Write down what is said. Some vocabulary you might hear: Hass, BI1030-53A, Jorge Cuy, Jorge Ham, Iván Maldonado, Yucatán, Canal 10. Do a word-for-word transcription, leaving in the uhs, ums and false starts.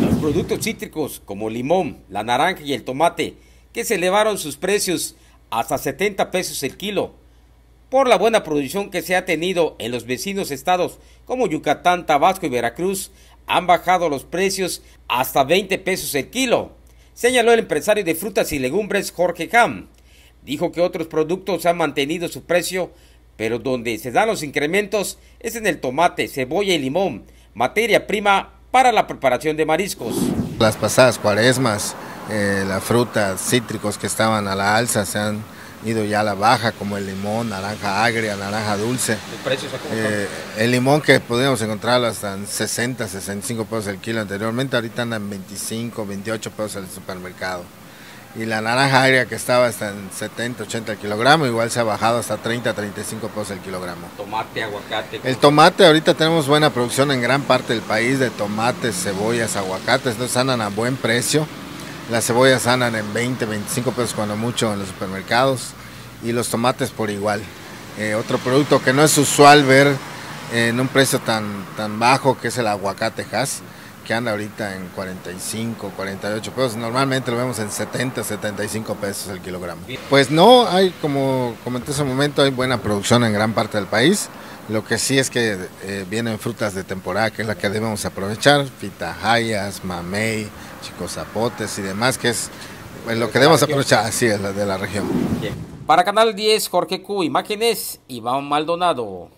Los productos cítricos como limón, la naranja y el tomate, que se elevaron sus precios hasta setenta pesos el kilo, por la buena producción que se ha tenido en los vecinos estados como Yucatán, Tabasco y Veracruz, han bajado los precios hasta veinte pesos el kilo, señaló el empresario de frutas y legumbres Jorge Ham. Dijo que otros productos han mantenido su precio, pero donde se dan los incrementos es en el tomate, cebolla y limón, materia prima para la preparación de mariscos. Las pasadas cuaresmas, eh, las frutas, cítricos que estaban a la alza se han ido ya a la baja, como el limón, naranja agria, naranja dulce. ¿El precio se ha comentado? Eh, el limón que podíamos encontrarlo hasta en sesenta, sesenta y cinco pesos el kilo anteriormente, ahorita andan en veinticinco, veintiocho pesos en el supermercado. Y la naranja agria que estaba hasta en setenta, ochenta el kilogramo, igual se ha bajado hasta treinta, treinta y cinco pesos el kilogramo. Tomate, aguacate. El tomate, ahorita tenemos buena producción en gran parte del país de tomates, cebollas, aguacates, entonces andan a buen precio. Las cebollas andan en veinte, veinticinco pesos cuando mucho en los supermercados y los tomates por igual. Eh, otro producto que no es usual ver eh, en un precio tan, tan bajo, que es el aguacate Hass, que anda ahorita en cuarenta y cinco, cuarenta y ocho pesos. Normalmente lo vemos en setenta, setenta y cinco pesos el kilogramo. Pues no, hay, como comenté hace un momento, hay buena producción en gran parte del país. Lo que sí es que eh, vienen frutas de temporada, que es la que debemos aprovechar, pitahayas, mamey, chicozapotes y demás, que es pues, lo que debemos aprovechar, así es, la de la región. Bien. Para Canal diez, Jorge Cuy, imágenes Iván Maldonado.